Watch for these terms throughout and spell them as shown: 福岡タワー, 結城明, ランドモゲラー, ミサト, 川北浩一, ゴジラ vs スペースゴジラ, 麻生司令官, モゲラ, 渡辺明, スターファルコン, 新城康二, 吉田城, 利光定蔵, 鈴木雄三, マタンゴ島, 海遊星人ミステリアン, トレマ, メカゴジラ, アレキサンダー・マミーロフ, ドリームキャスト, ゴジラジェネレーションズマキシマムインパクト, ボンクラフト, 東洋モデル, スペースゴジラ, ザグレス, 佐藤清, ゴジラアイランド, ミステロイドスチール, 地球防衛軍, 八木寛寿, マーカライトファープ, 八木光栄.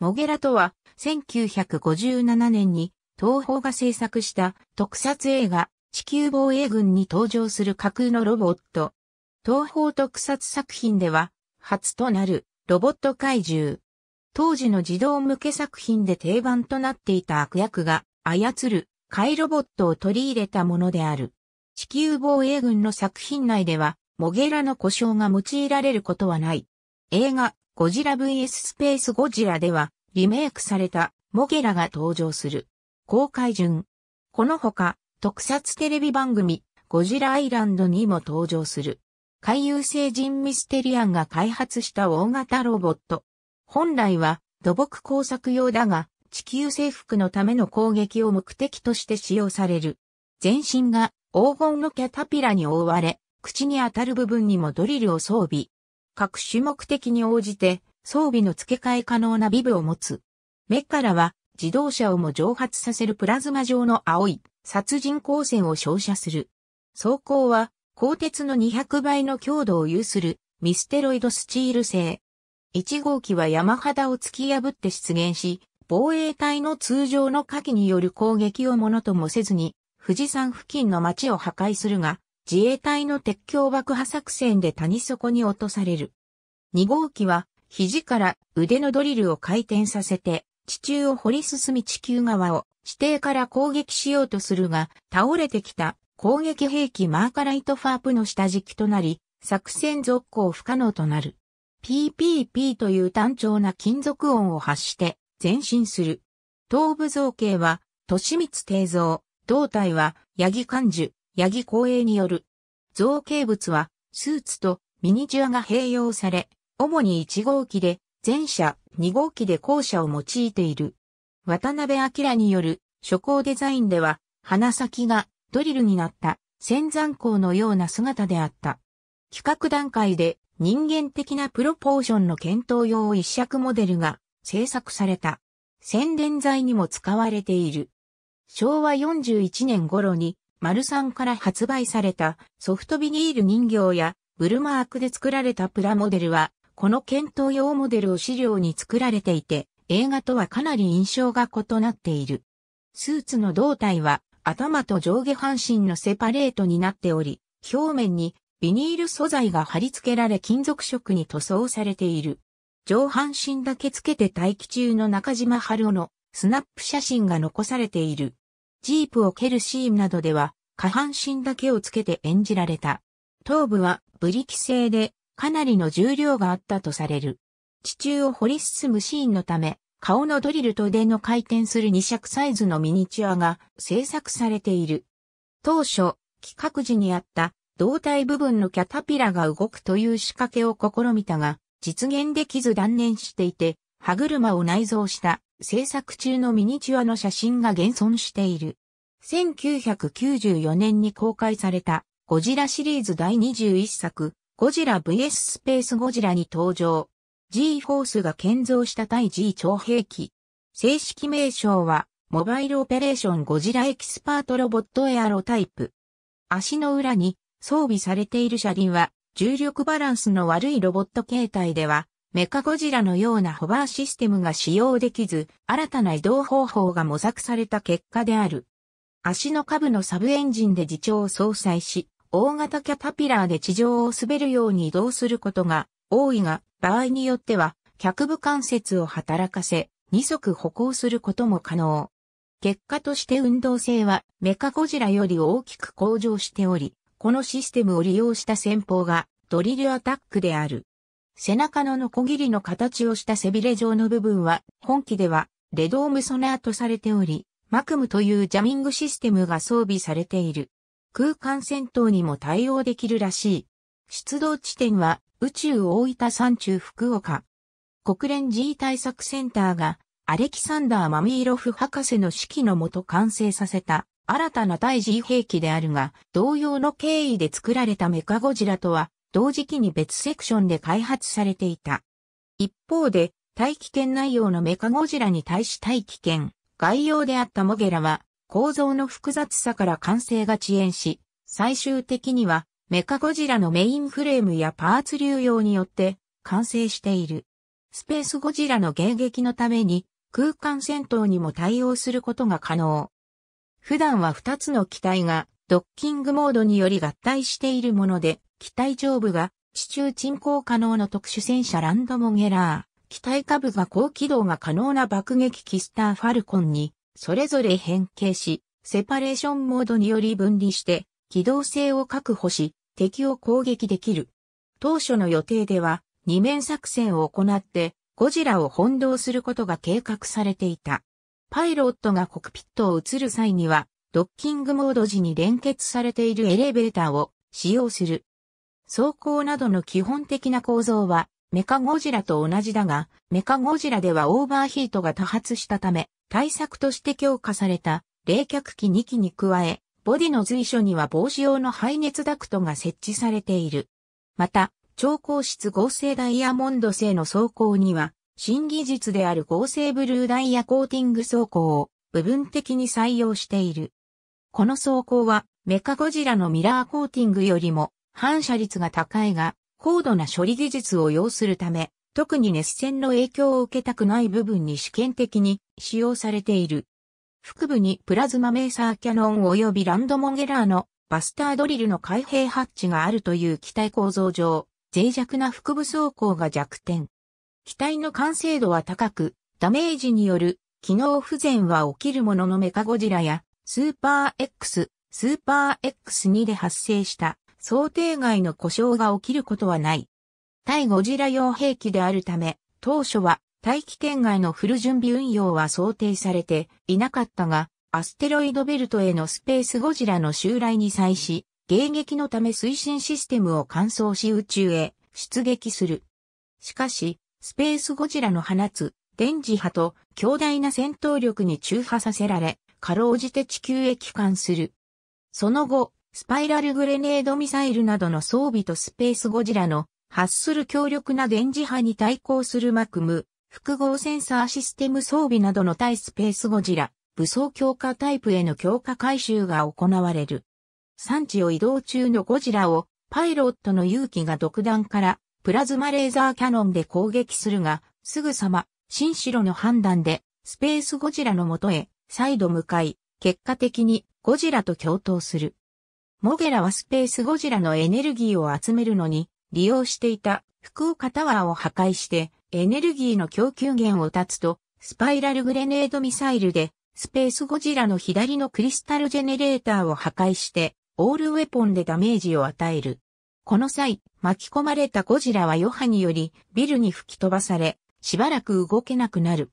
モゲラとは、1957年に東宝が制作した特撮映画、地球防衛軍に登場する架空のロボット。東宝特撮作品では、初となるロボット怪獣。当時の児童向け作品で定番となっていた悪役が操る怪ロボットを取り入れたものである。地球防衛軍の作品内では、モゲラの呼称が用いられることはない。映画、ゴジラ vs スペースゴジラでは、リメイクされたモゲラが登場する。公開順。このほか、特撮テレビ番組、ゴジラアイランドにも登場する。海遊星人ミステリアンが開発した大型ロボット。本来は土木工作用だが、地球征服のための攻撃を目的として使用される。全身が黄金のキャタピラに覆われ、口に当たる部分にもドリルを装備。各種目的に応じて装備の付け替え可能なビブを持つ。目からは自動車をも蒸発させるプラズマ状の青い殺人光線を照射する。装甲は鋼鉄の200倍の強度を有するミステロイドスチール製。1号機は山肌を突き破って出現し、防衛隊の通常の火器による攻撃をものともせずに富士山付近の町を破壊するが、自衛隊の鉄橋爆破作戦で谷底に落とされる。2号機は肘から腕のドリルを回転させて地中を掘り進み地球側を地底から攻撃しようとするが、倒れてきた攻撃兵器マーカライトファープの下敷きとなり、作戦続行不可能となる。PPP という単調な金属音を発して前進する。頭部造形は利光定蔵、胴体は八木寛寿、八木光栄による。造形物はスーツとミニチュアが併用され、主に1号機で前者、2号機で後者を用いている。渡辺明による初工デザインでは、鼻先がドリルになった仙山工のような姿であった。企画段階で人間的なプロポーションの検討用一尺モデルが制作された。宣伝材にも使われている。昭和41年頃に、丸三から発売されたソフトビニール人形やブルマークで作られたプラモデルは、この検討用モデルを資料に作られていて、映画とはかなり印象が異なっている。スーツの胴体は頭と上下半身のセパレートになっており、表面にビニール素材が貼り付けられ金属色に塗装されている。上半身だけつけて待機中の中島春雄のスナップ写真が残されている。ジープを蹴るシーンなどでは、下半身だけをつけて演じられた。頭部はブリキ製で、かなりの重量があったとされる。地中を掘り進むシーンのため、顔のドリルと腕の回転する2尺サイズのミニチュアが制作されている。当初、企画時にあった胴体部分のキャタピラが動くという仕掛けを試みたが、実現できず断念していて、歯車を内蔵した制作中のミニチュアの写真が現存している。1994年に公開されたゴジラシリーズ第21作ゴジラ vs スペースゴジラに登場。G フォースが建造した対 G 超兵器。正式名称はモバイルオペレーションゴジラエキスパートロボットエアロタイプ。足の裏に装備されている車輪は重力バランスの悪いロボット形態では、メカゴジラのようなホバーシステムが使用できず、新たな移動方法が模索された結果である。足の下部のサブエンジンで自重を搭載し、大型キャタピラーで地上を滑るように移動することが多いが、場合によっては、脚部関節を働かせ、二足歩行することも可能。結果として運動性はメカゴジラより大きく向上しており、このシステムを利用した戦法がドリルアタックである。背中のノコギリの形をした背びれ状の部分は、本機では、レドームソナーとされており、マクムというジャミングシステムが装備されている。空間戦闘にも対応できるらしい。出動地点は、宇宙大分山中福岡。国連 G 対策センターが、アレキサンダー・マミーロフ博士の指揮のもと完成させた、新たな対 G 兵器であるが、同様の経緯で作られたメカゴジラとは、同時期に別セクションで開発されていた。一方で、大気圏内容のメカゴジラに対し大気圏外洋であったモゲラは、構造の複雑さから完成が遅延し、最終的にはメカゴジラのメインフレームやパーツ流用によって完成している。スペースゴジラの迎撃のために空間戦闘にも対応することが可能。普段は2つの機体がドッキングモードにより合体しているもので、機体上部が地中沈降可能の特殊戦車ランドモゲラー、機体下部が高機動が可能な爆撃機スターファルコンにそれぞれ変形し、セパレーションモードにより分離して機動性を確保し敵を攻撃できる。当初の予定では二面作戦を行ってゴジラを翻弄することが計画されていた。パイロットがコクピットを移る際にはドッキングモード時に連結されているエレベーターを使用する。装甲などの基本的な構造はメカゴジラと同じだが、メカゴジラではオーバーヒートが多発したため、対策として強化された冷却機2機に加え、ボディの随所には防止用の排熱ダクトが設置されている。また、超硬質合成ダイヤモンド製の装甲には、新技術である合成ブルーダイヤコーティング装甲を部分的に採用している。この装甲はメカゴジラのミラーコーティングよりも反射率が高いが、高度な処理技術を要するため、特に熱線の影響を受けたくない部分に試験的に使用されている。腹部にプラズマメーサーキャノン及びランドモゲラーのバスタードリルの開閉ハッチがあるという機体構造上、脆弱な腹部装甲が弱点。機体の完成度は高く、ダメージによる機能不全は起きるもののメカゴジラやスーパー X、スーパー X2 で発生した。想定外の故障が起きることはない。対ゴジラ用兵器であるため、当初は大気圏外のフル準備運用は想定されていなかったが、アステロイドベルトへのスペースゴジラの襲来に際し、迎撃のため推進システムを換装し宇宙へ出撃する。しかし、スペースゴジラの放つ電磁波と強大な戦闘力に中和させられ、かろうじて地球へ帰還する。その後、スパイラルグレネードミサイルなどの装備とスペースゴジラの発する強力な電磁波に対抗するMACM、複合センサーシステム装備などの対スペースゴジラ、武装強化タイプへの強化改修が行われる。山地を移動中のゴジラをパイロットの勇気が独断からプラズマレーザーキャノンで攻撃するが、すぐさま、新城の判断でスペースゴジラの元へ再度向かい、結果的にゴジラと共闘する。モゲラはスペースゴジラのエネルギーを集めるのに利用していた福岡タワーを破壊してエネルギーの供給源を断つとスパイラルグレネードミサイルでスペースゴジラの左のクリスタルジェネレーターを破壊してオールウェポンでダメージを与える。この際巻き込まれたゴジラは余波によりビルに吹き飛ばされしばらく動けなくなる。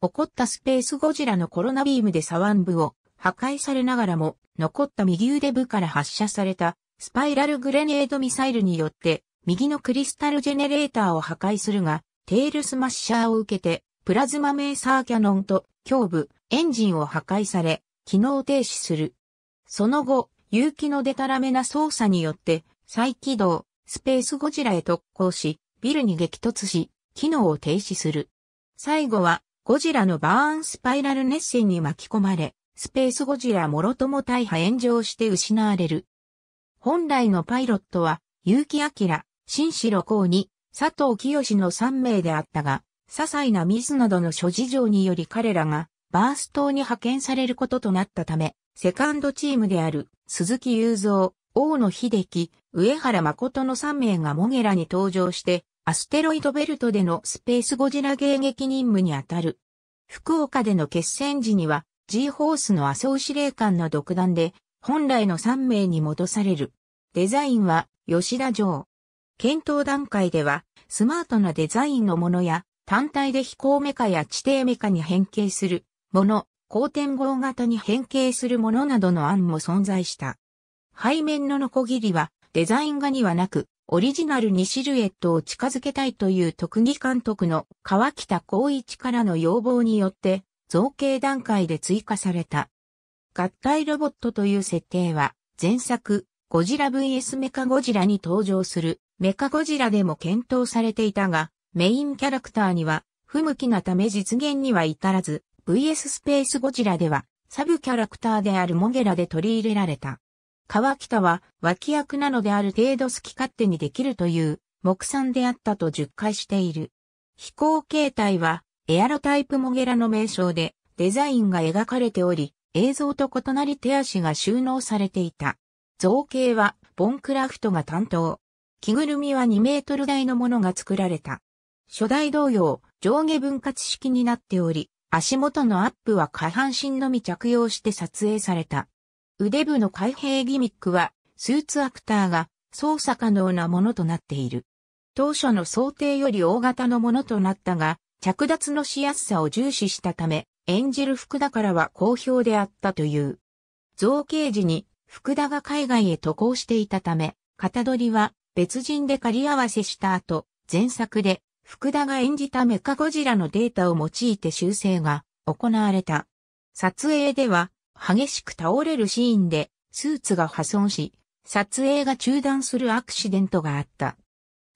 怒ったスペースゴジラのコロナビームで左腕部を破壊されながらも残った右腕部から発射されたスパイラルグレネードミサイルによって右のクリスタルジェネレーターを破壊するがテールスマッシャーを受けてプラズマメーサーキャノンと胸部、エンジンを破壊され機能停止する。その後、有機のデタラメな操作によって再起動、スペースゴジラへ特攻しビルに激突し機能を停止する。最後はゴジラのバーンスパイラル熱線に巻き込まれスペースゴジラもろとも大破炎上して失われる。本来のパイロットは、結城明、新城康二、佐藤清の3名であったが、些細なミスなどの諸事情により彼らが、バース島に派遣されることとなったため、セカンドチームである、鈴木雄三、大野秀樹、上原誠の3名がモゲラに搭乗して、アステロイドベルトでのスペースゴジラ迎撃任務にあたる。福岡での決戦時には、G ホースの麻生司令官の独断で、本来の3名に戻される。デザインは、吉田城。検討段階では、スマートなデザインのものや、単体で飛行メカや地底メカに変形するもの、公転号型に変形するものなどの案も存在した。背面のノコギリは、デザイン画にはなく、オリジナルにシルエットを近づけたいという特技監督の川北浩一からの要望によって、造形段階で追加された。合体ロボットという設定は、前作、ゴジラ vs メカゴジラに登場するメカゴジラでも検討されていたが、メインキャラクターには不向きなため実現には至らず、vs スペースゴジラではサブキャラクターであるモゲラで取り入れられた。川北は脇役なのである程度好き勝手にできるという目算であったと述懐している。飛行形態はエアロタイプモゲラの名称でデザインが描かれており、映像と異なり手足が収納されていた。造形はボンクラフトが担当。着ぐるみは2メートル大のものが作られた。初代同様、上下分割式になっており、足元のアップは下半身のみ着用して撮影された。腕部の開閉ギミックは、スーツアクターが操作可能なものとなっている。当初の想定より大型のものとなったが、着脱のしやすさを重視したため、演じる福田からは好評であったという。造形時に福田が海外へ渡航していたため、型取りは別人で仮合わせした後、前作で福田が演じたメカゴジラのデータを用いて修正が行われた。撮影では激しく倒れるシーンでスーツが破損し、撮影が中断するアクシデントがあった。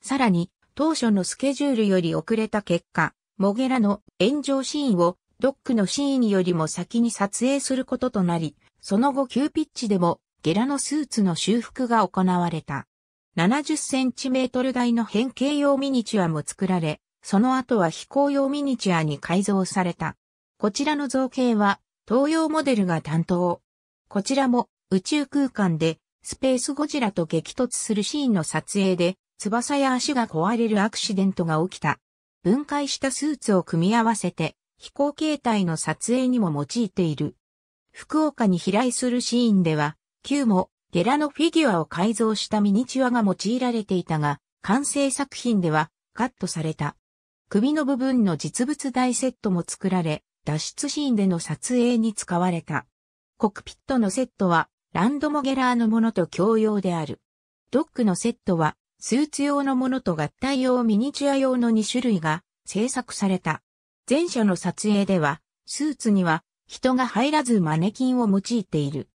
さらに、当初のスケジュールより遅れた結果、モゲラの炎上シーンをドックのシーンよりも先に撮影することとなり、その後急ピッチでもゲラのスーツの修復が行われた。70センチメートル大の変形用ミニチュアも作られ、その後は飛行用ミニチュアに改造された。こちらの造形は東洋モデルが担当。こちらも宇宙空間でスペースゴジラと激突するシーンの撮影で、翼や足が壊れるアクシデントが起きた。分解したスーツを組み合わせて、飛行形態の撮影にも用いている。福岡に飛来するシーンでは、Qもゲラのフィギュアを改造したミニチュアが用いられていたが、完成作品ではカットされた。首の部分の実物大セットも作られ、脱出シーンでの撮影に使われた。コクピットのセットは、ランドモゲラーのものと共用である。ドックのセットは、スーツ用のものと合体用ミニチュア用の2種類が製作された。前者の撮影では、スーツには人が入らずマネキンを用いている。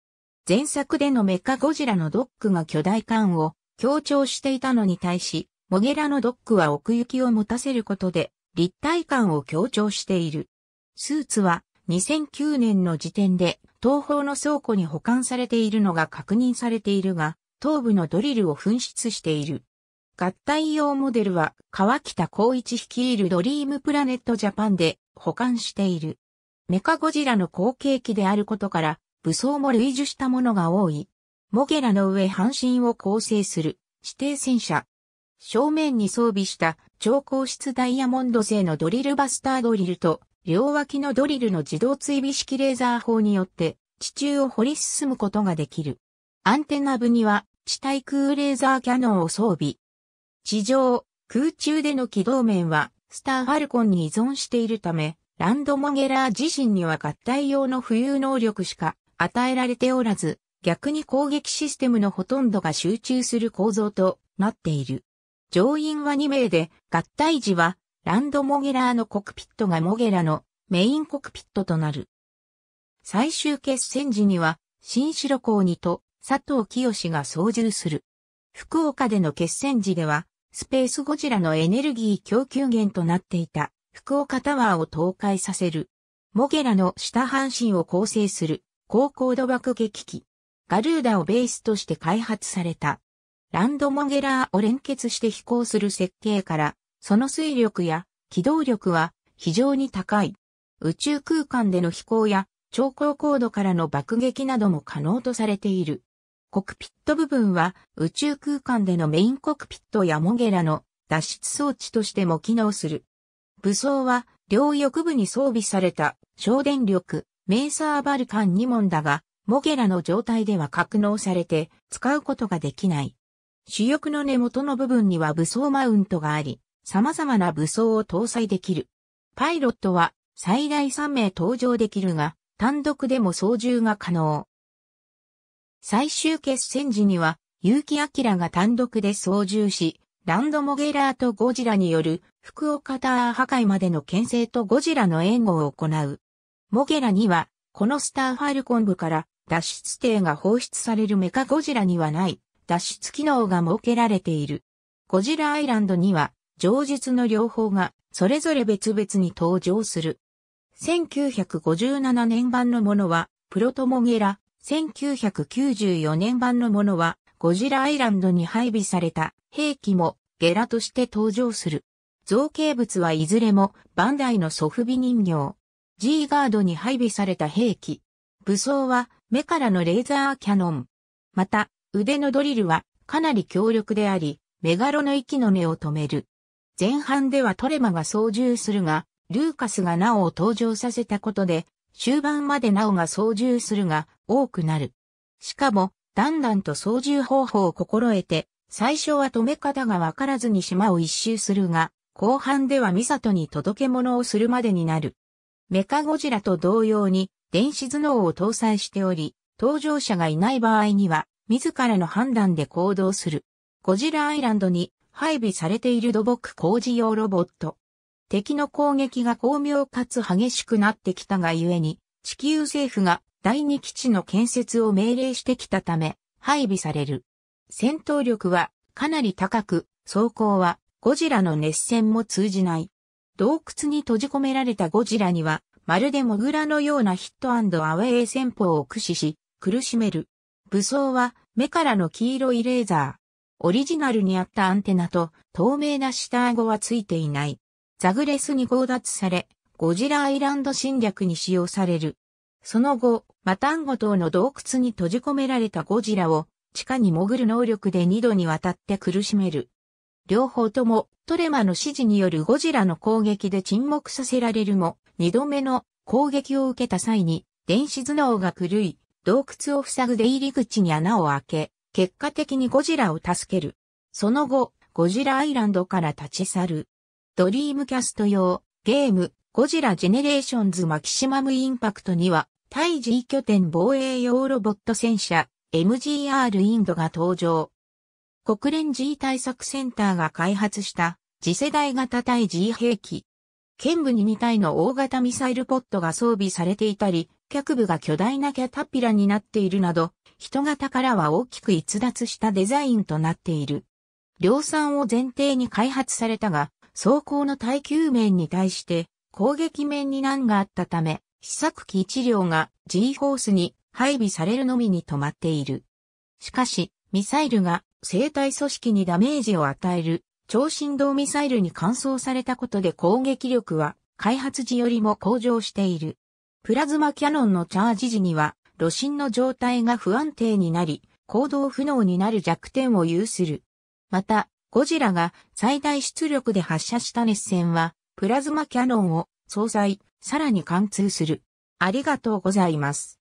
前作でのメカゴジラのドックが巨大感を強調していたのに対し、モゲラのドックは奥行きを持たせることで立体感を強調している。スーツは2009年の時点で東宝の倉庫に保管されているのが確認されているが、頭部のドリルを紛失している。合体用モデルは川北光一率いるドリームプラネットジャパンで保管している。メカゴジラの後継機であることから武装も類似したものが多い。モゲラの上半身を構成する指定戦車。正面に装備した超硬質ダイヤモンド製のドリルバスタードリルと両脇のドリルの自動追尾式レーザー砲によって地中を掘り進むことができる。アンテナ部には地対空レーザーキャノンを装備。地上、空中での軌道面は、スターファルコンに依存しているため、ランドモゲラー自身には合体用の浮遊能力しか与えられておらず、逆に攻撃システムのほとんどが集中する構造となっている。乗員は2名で、合体時は、ランドモゲラーのコクピットがモゲラのメインコクピットとなる。最終決戦時には、新城孝二と佐藤清が操縦する。福岡での決戦時では、スペースゴジラのエネルギー供給源となっていた福岡タワーを倒壊させる。モゲラの下半身を構成する高高度爆撃機。ガルーダをベースとして開発された。ランドモゲラーを連結して飛行する設計から、その推力や機動力は非常に高い。宇宙空間での飛行や超高高度からの爆撃なども可能とされている。コクピット部分は宇宙空間でのメインコクピットやモゲラの脱出装置としても機能する。武装は両翼部に装備された省電力メーサーバルカン2門だが、モゲラの状態では格納されて使うことができない。主翼の根元の部分には武装マウントがあり、様々な武装を搭載できる。パイロットは最大3名搭乗できるが、単独でも操縦が可能。最終決戦時には、結城明が単独で操縦し、ランドモゲラーとゴジラによる福岡タワー破壊までの牽制とゴジラの援護を行う。モゲラには、このスターファルコン部から脱出艇が放出されるメカゴジラにはない脱出機能が設けられている。ゴジラアイランドには、上述の両方がそれぞれ別々に登場する。1957年版のものは、プロトモゲラ。1994年版のものはゴジラアイランドに配備された兵器もゲラとして登場する。造形物はいずれもバンダイのソフビ人形。G ガードに配備された兵器。武装は目からのレーザーキャノン。また、腕のドリルはかなり強力であり、メガロの息の根を止める。前半ではトレマが操縦するが、ルーカスがナオを登場させたことで、終盤までナオが操縦するが多くなる。しかも、だんだんと操縦方法を心得て、最初は止め方がわからずに島を一周するが、後半ではミサトに届け物をするまでになる。メカゴジラと同様に電子頭脳を搭載しており、搭乗者がいない場合には自らの判断で行動する。ゴジラアイランドに配備されている土木工事用ロボット。敵の攻撃が巧妙かつ激しくなってきたがゆえに、地球政府が第2基地の建設を命令してきたため、配備される。戦闘力はかなり高く、装甲はゴジラの熱戦も通じない。洞窟に閉じ込められたゴジラには、まるでモグラのようなヒット&アウェイ戦法を駆使し、苦しめる。武装は目からの黄色いレーザー。オリジナルにあったアンテナと透明な下顎はついていない。ザグレスに強奪され、ゴジラアイランド侵略に使用される。その後、マタンゴ島の洞窟に閉じ込められたゴジラを地下に潜る能力で2度にわたって苦しめる。両方ともトレマの指示によるゴジラの攻撃で沈黙させられるも、2度目の攻撃を受けた際に電子頭脳が狂い、洞窟を塞ぐ出入り口に穴を開け、結果的にゴジラを助ける。その後、ゴジラアイランドから立ち去る。ドリームキャスト用ゲームゴジラジェネレーションズマキシマムインパクトには対 G 拠点防衛用ロボット戦車 MGR インドが登場。国連 G 対策センターが開発した次世代型対 G 兵器。剣部に2体の大型ミサイルポットが装備されていたり、脚部が巨大なキャタピラになっているなど、人型からは大きく逸脱したデザインとなっている。量産を前提に開発されたが、装甲の耐久面に対して攻撃面に難があったため、試作機1両が G フォースに配備されるのみに止まっている。しかし、ミサイルが生体組織にダメージを与える超振動ミサイルに換装されたことで攻撃力は開発時よりも向上している。プラズマキャノンのチャージ時には炉心の状態が不安定になり行動不能になる弱点を有する。またゴジラが最大出力で発射した熱線はプラズマキャノンを搭載、さらに貫通する。ありがとうございます。